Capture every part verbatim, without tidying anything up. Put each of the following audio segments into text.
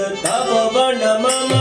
गोविंद तब वन मम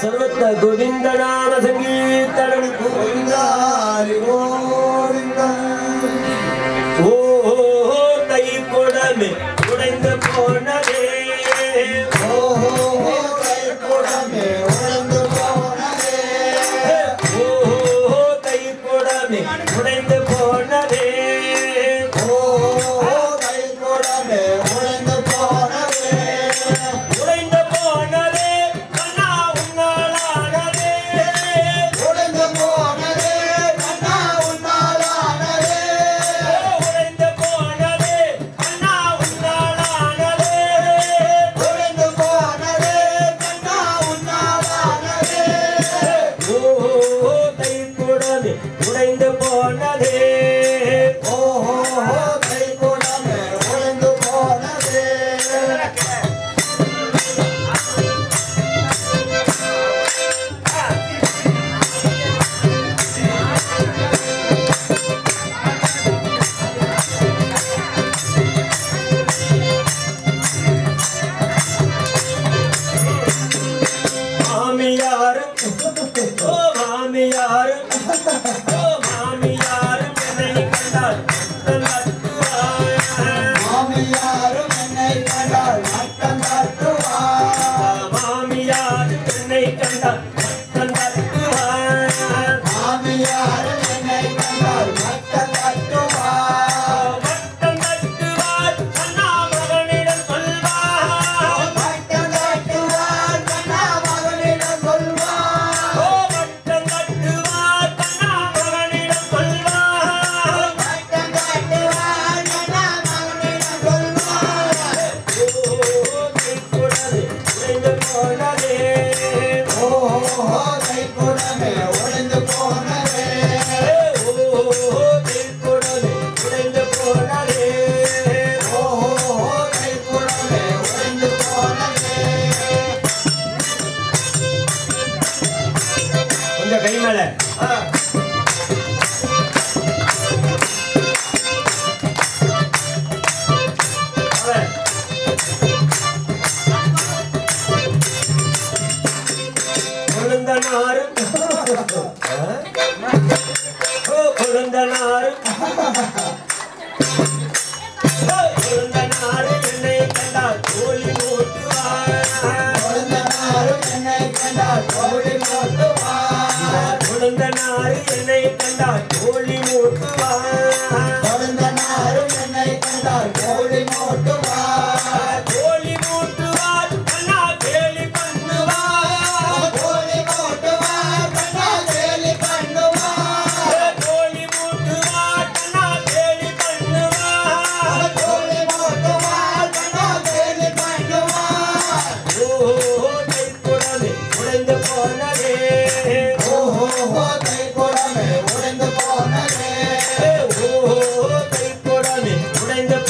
सर्वत्र गोविंद नाम संगीतन गोविंदा हरि गोविंद ओ हो तई कोड में गोविंद कोण रे ओ हो तई कोड में गोविंद कोण रे ओ हो तई कोड में गोविंद कोण रे ओ हो तई कोड में गोविंद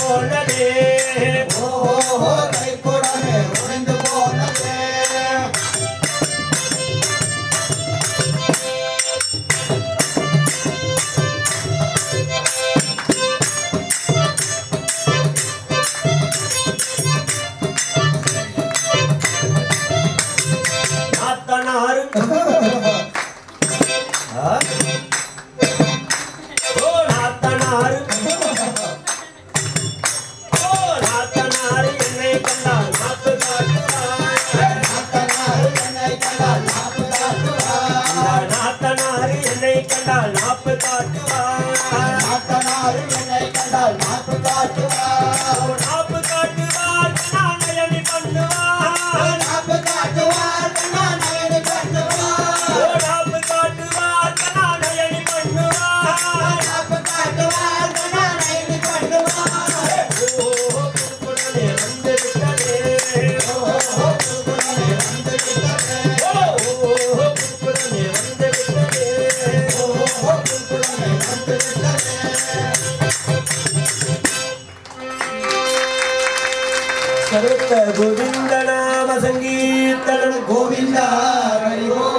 कोण रे गोविंद नाम संगीतन गोविंद हरि।